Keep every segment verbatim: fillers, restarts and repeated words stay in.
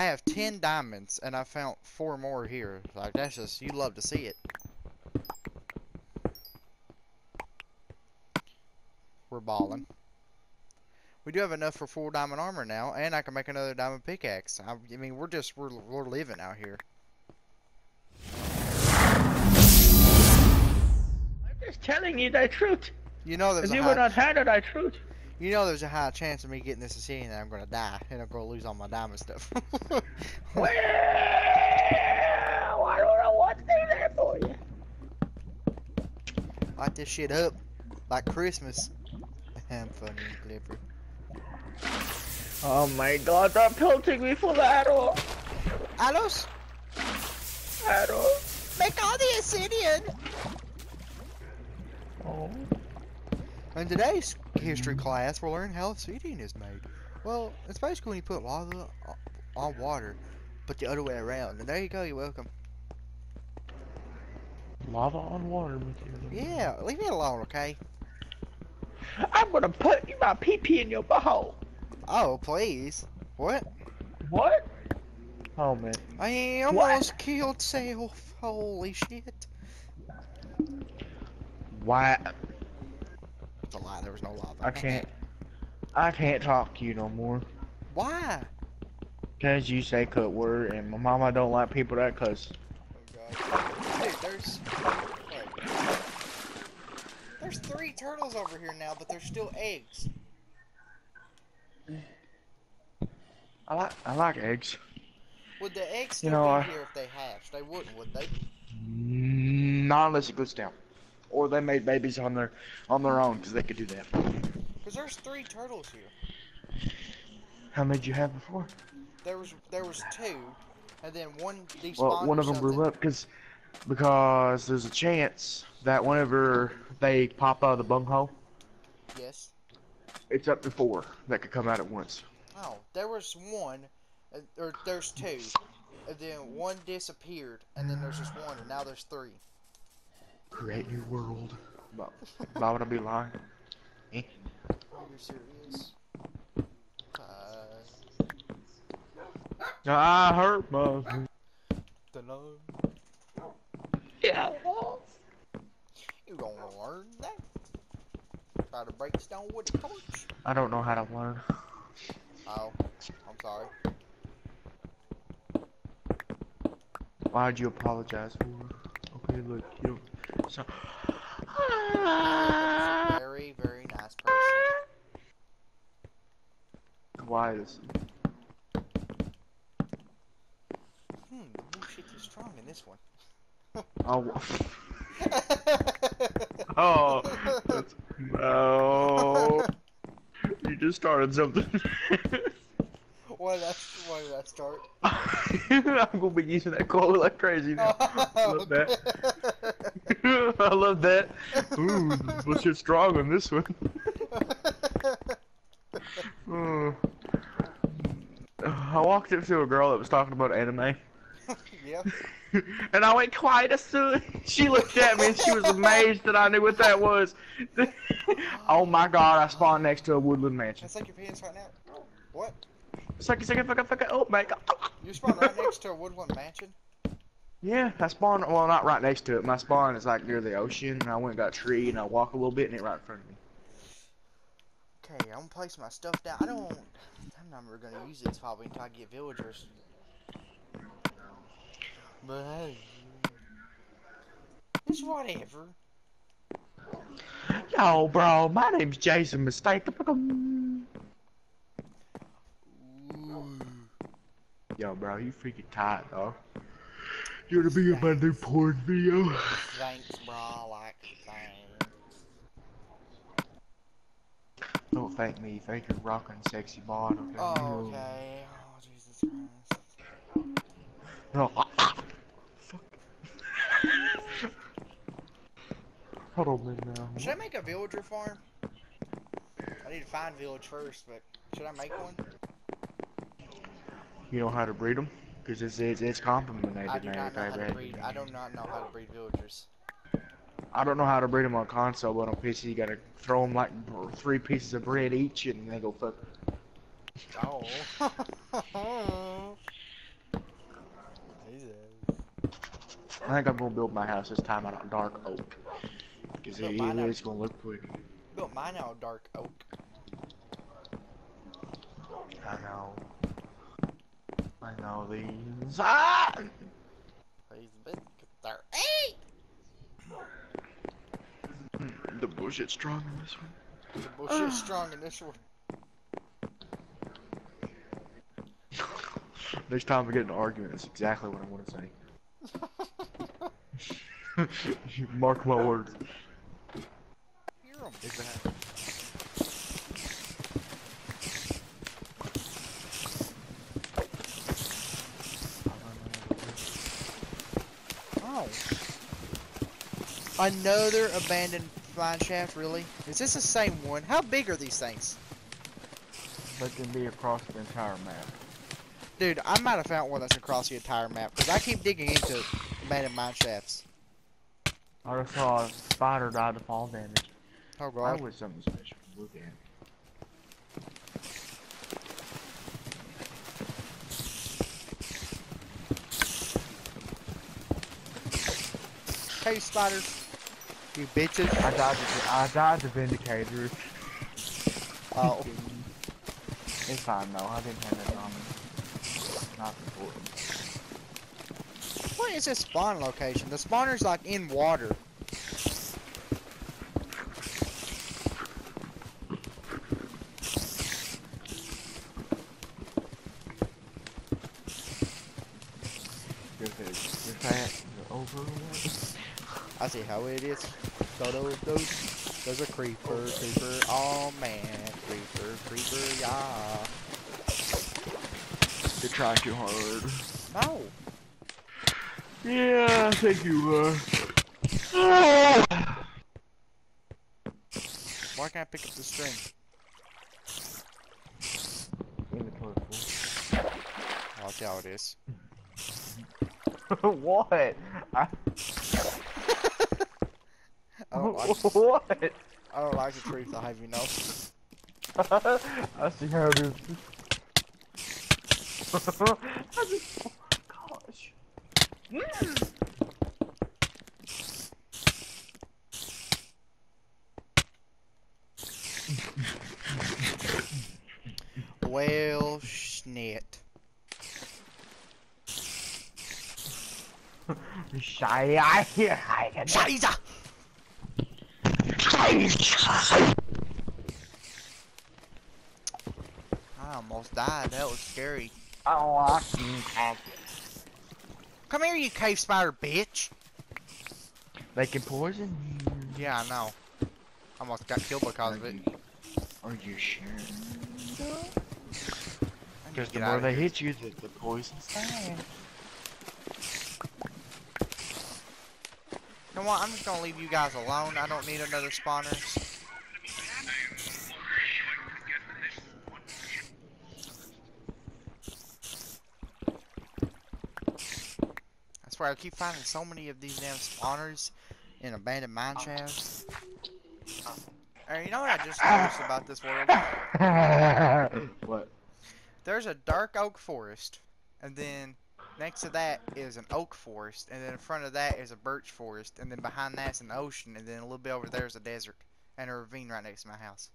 I have ten diamonds, and I found four more here. Like, that's just, you love to see it. We're balling. We do have enough for full diamond armor now, and I can make another diamond pickaxe. I, I mean, we're just, we're, we're living out here. I'm just telling you the truth. You know there's a you high, would not have it, I truth. You know there's a high chance of me getting this machine and I'm gonna die and I'm gonna lose all my diamond stuff. Well, I don't know what's in there for you. Light this shit up like Christmas. I'm funny, Clipper. Oh my God, they're pelting me for the arrow. Arrows? Arrow. Make all the obsidian. Oh. In today's history class, we'll learn how obsidian is made. Well, it's basically when you put lava on water, but the other way around. And there you go, you're welcome. Lava on water material. Yeah, leave me alone, okay? I'm gonna put my pee pee in your butthole. Oh, please. What? What? Oh, man. I almost what? killed self. Holy shit. Why? It's a lie. There was no lava. I can't. I can't talk to you no more. Why? Because you say cut word, and my mama don't like people that cuss. Oh, God. Dude, there's. Wait. There's three turtles over here now, but they're still eggs. I like. I like eggs. Would the eggs still you know, be I... here if they hatched? They wouldn't, would they? Not unless it goes down. Or they made babies on their on their own, because they could do that. Because there's three turtles here. How many did you have before? There was there was two, and then one despawned. Well, one of them something. blew up because because there's a chance that whenever they pop out of the bunghole, yes, it's up to four that could come out at once. Oh, there was one, or there's two, and then one disappeared, and then there's just one, and now there's three. Create new world. Why would I be lying? Eh? Are you serious? Uh... I hurt my... Yeah. You gonna learn that? Try to break down with a torch. I don't know how to learn. Oh, I'm sorry. Why'd you apologize for? Okay, look, you don't... So, uh, very, very nice person. Why is it? Hmm, the bullshit is strong in this one. Oh. Oh. That's, no. You just started something. Why did, I, why did I start? I'm gonna be using that coal like crazy now. Oh, I love okay. that. I love that. Ooh, what's your strong on this one? uh, I walked up to a girl that was talking about anime. Yeah. And I went quiet as soon. She looked at me and she was amazed that I knew what that was. Oh my God, I spawned next to a woodland mansion. That's like your penis right now. What? Sucky, sucky, fucka, fucka, oh my God. You spawned right next to a woodland mansion? Yeah, I spawned, well, not right next to it. My spawn is like near the ocean, and I went and got a tree, and I walk a little bit, and it right in front of me. Okay, I'm gonna place my stuff down. I don't, I'm not really gonna use this probably until I get villagers. But hey, it's whatever. Yo, bro, my name's Jason Mistake. Yo, bro, you freaking tired, dog. You wanna be in my new porn video? Thanks, bro, I like you. Don't thank me, thank your rockin' sexy bottom. Oh, okay. Oh, Jesus Christ. No, ah, ah. Fuck. Hold on, man, now. Should I make a villager farm? I need to find village first, but should I make one? You know how to breed them? Because it's, it's, it's complicated. I do not know how to breed, I do not know how to breed villagers. I don't know how to breed them on console, but on P C you gotta throw them like three pieces of bread each and they go fuck. Oh. I think I'm gonna build my house this time out of dark oak. Cause it, it's gonna look pretty. Built mine out of dark oak. I know. I know these. Ah! These biscuits are eight! The bush is strong in this one. The bush is strong in this one. Next time we get in an argument, that's exactly what I want to say. Mark my words. Exactly. Oh. Another abandoned mine shaft, really? Is this the same one? How big are these things? They can be across the entire map. Dude, I might have found one that's across the entire map, because I keep digging into abandoned mine shafts. I just saw a spider die to fall damage. Oh god. I wish something special to look at. Hey spiders. You bitches. I died to, I died to Vindicator. Oh. It's fine though, I didn't have that on me. Not important. What is this spawn location? The spawner's like in water. I see how it is. Those, those, those are creeper, creeper. Oh man, creeper, creeper, yeah. You try too hard. No. Yeah, I think you were. Oh. Why can't I pick up the string? Oh, that's how it is. What? I... I don't like what? It. I don't like the truth. I have you know. I see how it is. I just, oh my gosh. Mm. Well, schnit. Shy, here, hide it. Scheiße! Scheiße! I almost died. That was scary. Oh, come here, you cave spider bitch! They can poison you. Yeah, I know. I almost got killed because of it. Are you sure? Because the more they hit you, the, the poison's there. You know what? I'm just gonna leave you guys alone. I don't need another spawner. I keep finding so many of these damn spawners in abandoned mine shafts. Right, you know what I just noticed about this world? What? There's a dark oak forest, and then next to that is an oak forest, and then in front of that is a birch forest, and then behind that's an ocean, and then a little bit over there is a desert and a ravine right next to my house.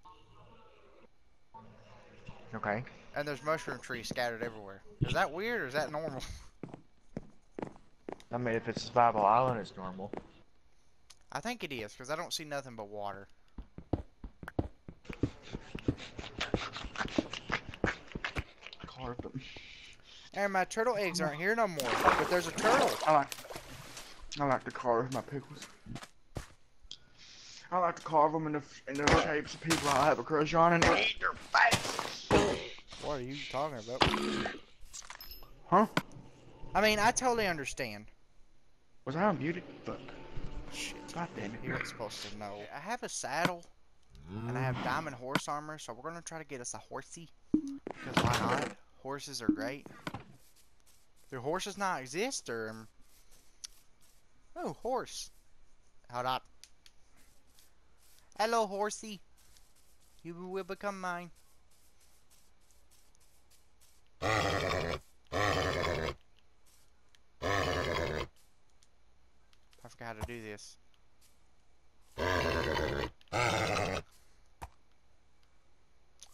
Okay. And there's mushroom trees scattered everywhere. Is that weird or is that normal? I mean, if it's Survival Island, it's normal. I think it is, because I don't see nothing but water. Carpet. And my turtle eggs aren't here no more, but there's a turtle. I like, I like to carve my pickles. I like to carve them in the, in the shapes of people I have a crush on and eat their face. What are you talking about? Huh? I mean, I totally understand. Was I unmuted? Fuck. Shit. God damn it. You're supposed to know. I have a saddle, and I have diamond horse armor, so we're gonna try to get us a horsey. Because why not? Horses are great. Do horses not exist, or... Oh, horse. Hold up. Hello, horsey. You will become mine. I forgot how to do this.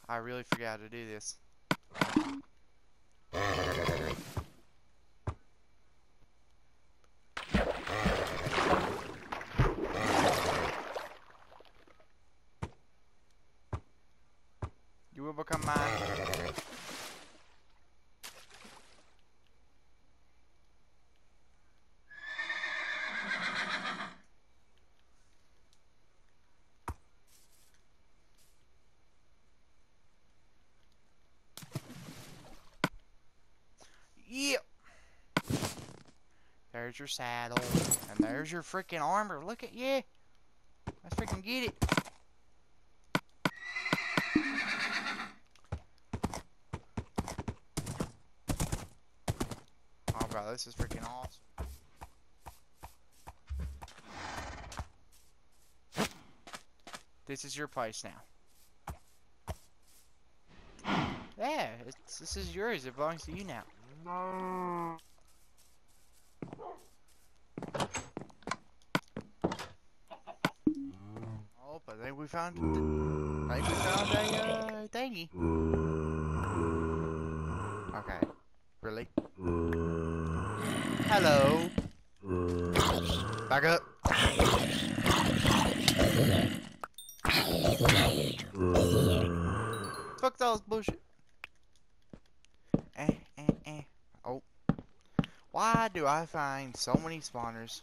I really forgot how to do this. You will become mine. There's your saddle, and there's your freaking armor. Look at you. Let's freaking get it. Oh, bro, this is freaking awesome. This is your place now. Yeah, it's, this is yours. It belongs to you now. No. Oh, but I think we found it. I think we found a uh, thingy. Okay. Really? Hello. Back up. Fuck those bullshit. Eh, eh, eh. Oh. Why do I find so many spawners?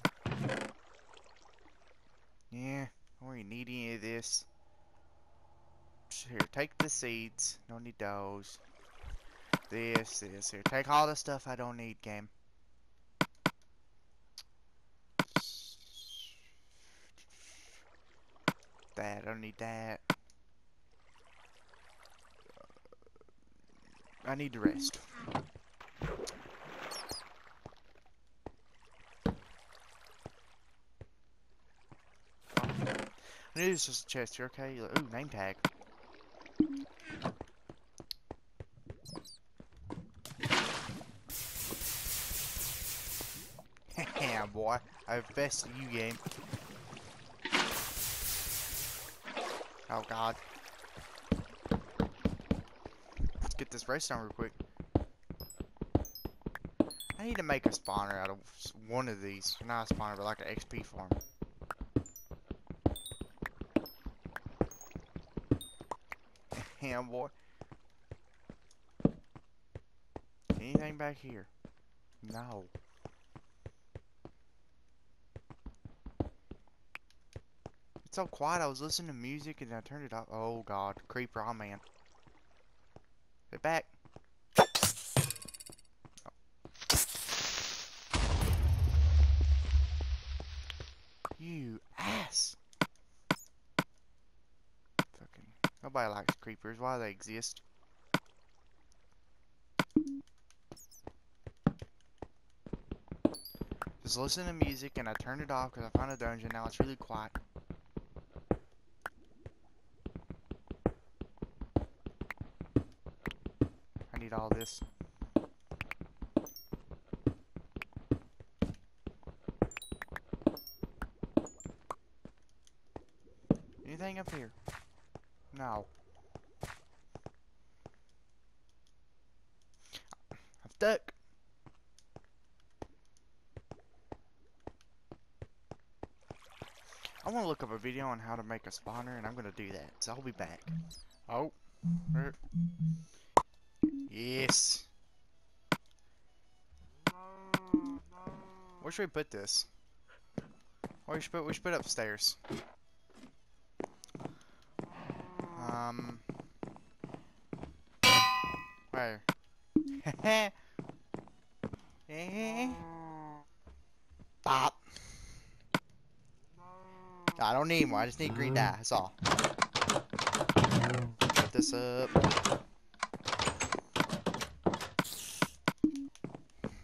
Yeah. Don't really need any of this. Here, take the seeds. Don't need those. This, this, here. Take all the stuff I don't need, game. That, I don't need that. I need the rest. I knew this was a chest here, okay? Ooh, name tag. Yeah, boy. I've bested you, game. Oh, God. Let's get this race down real quick. I need to make a spawner out of one of these. Not a spawner, but like an X P farm. Damn, boy. Anything back here? No. It's so quiet. I was listening to music and I turned it off. Oh, God. Creeper. Oh, man. Get back. Oh. You ass. Nobody likes creepers. Why do they exist? Just listen to music and I turned it off because I found a dungeon. Now it's really quiet. I need all this. Anything up here? No. I'm stuck. I want to look up a video on how to make a spawner, and I'm going to do that. So I'll be back. Oh. Yes. Where should we put this? Or we should put, we should put it upstairs. Um. Where? Heh heh. Pop. I don't need more. I just need green dye. That's all. Put this up.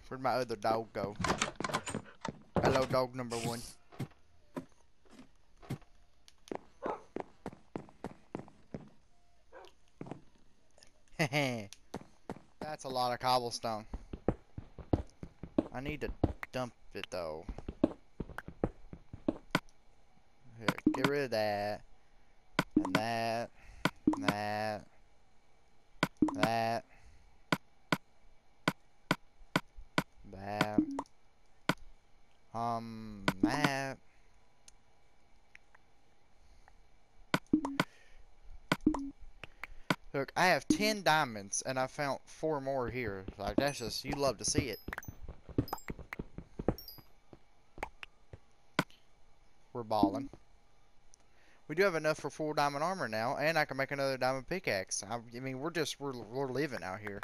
Where'd my other dog go? Hello, dog number one. That's a lot of cobblestone. I need to dump it though. Get rid of that. And that. And that. And that. That. Um, that. Look, I have ten diamonds, and I found four more here. Like, that's just, you love to see it. We're balling. We do have enough for full diamond armor now, and I can make another diamond pickaxe. I, I mean, we're just, we're, we're living out here.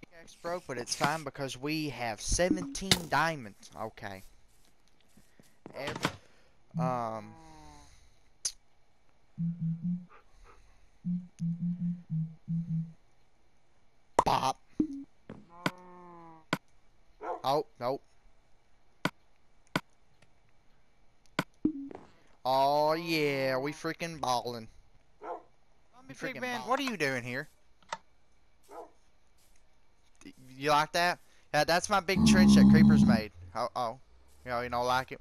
Pickaxe broke, but it's fine because we have seventeen diamonds. Okay. Every, um... Pop. Oh, nope. Oh yeah, we freaking ballin'. We freaking Big Man, ballin'. What are you doing here? You like that? Yeah, that's my big trench that creepers made. Oh, oh. You know, you don't like it.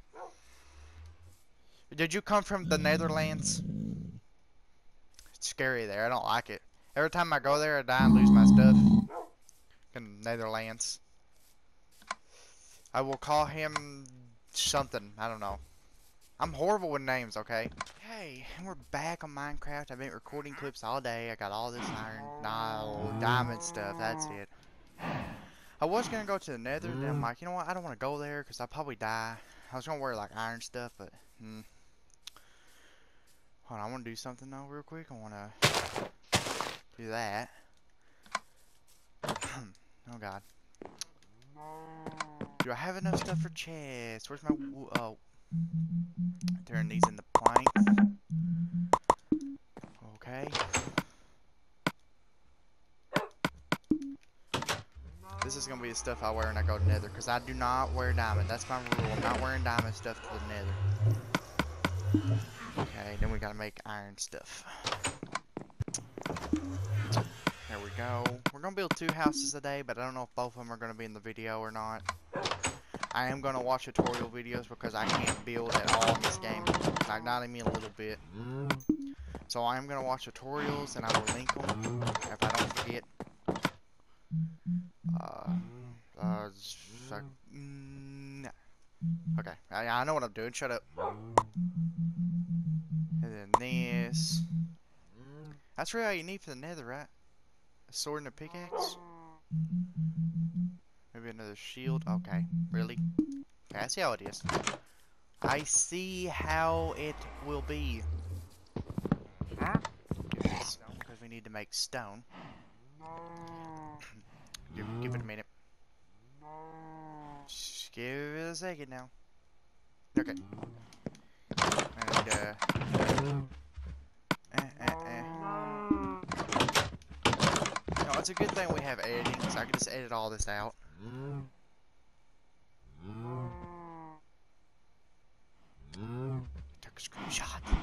Did you come from the Netherlands? It's scary there. I don't like it. Every time I go there, I die and lose my stuff. In Netherlands. I will call him something. I don't know. I'm horrible with names, okay? Hey, we're back on Minecraft. I've been recording clips all day. I got all this iron, no, diamond stuff. That's it. I was going to go to the Nether, and I'm like, you know what? I don't want to go there because I'll probably die. I was going to wear, like, iron stuff, but... Hmm. Hold on, I want to do something though, real quick. I want to do that. Oh God. Do I have enough stuff for chests? Where's my? Oh, turn these into planks. Okay. This is gonna be the stuff I wear when I go to Nether, cause I do not wear diamond. That's my rule. I'm not wearing diamond stuff to the Nether. Okay, then we gotta make iron stuff. There we go. We're gonna build two houses a day, but I don't know if both of them are gonna be in the video or not. I am gonna watch tutorial videos because I can't build at all in this game. Like, not even a little bit. So I am gonna watch tutorials and I will link them if I don't forget. Uh, uh, so, mm, okay, I, I know what I'm doing. Shut up. And then this. That's really all you need for the Nether, right? A sword and a pickaxe? Maybe another shield? Okay, really? Okay, I see how it is. I see how it will be. Huh? Give me stone, because we need to make stone. give, give it a minute. Just give it a second now. Okay. And, uh... Eh, eh, eh. No, it's a good thing we have editing, so I can just edit all this out. Took a screenshot.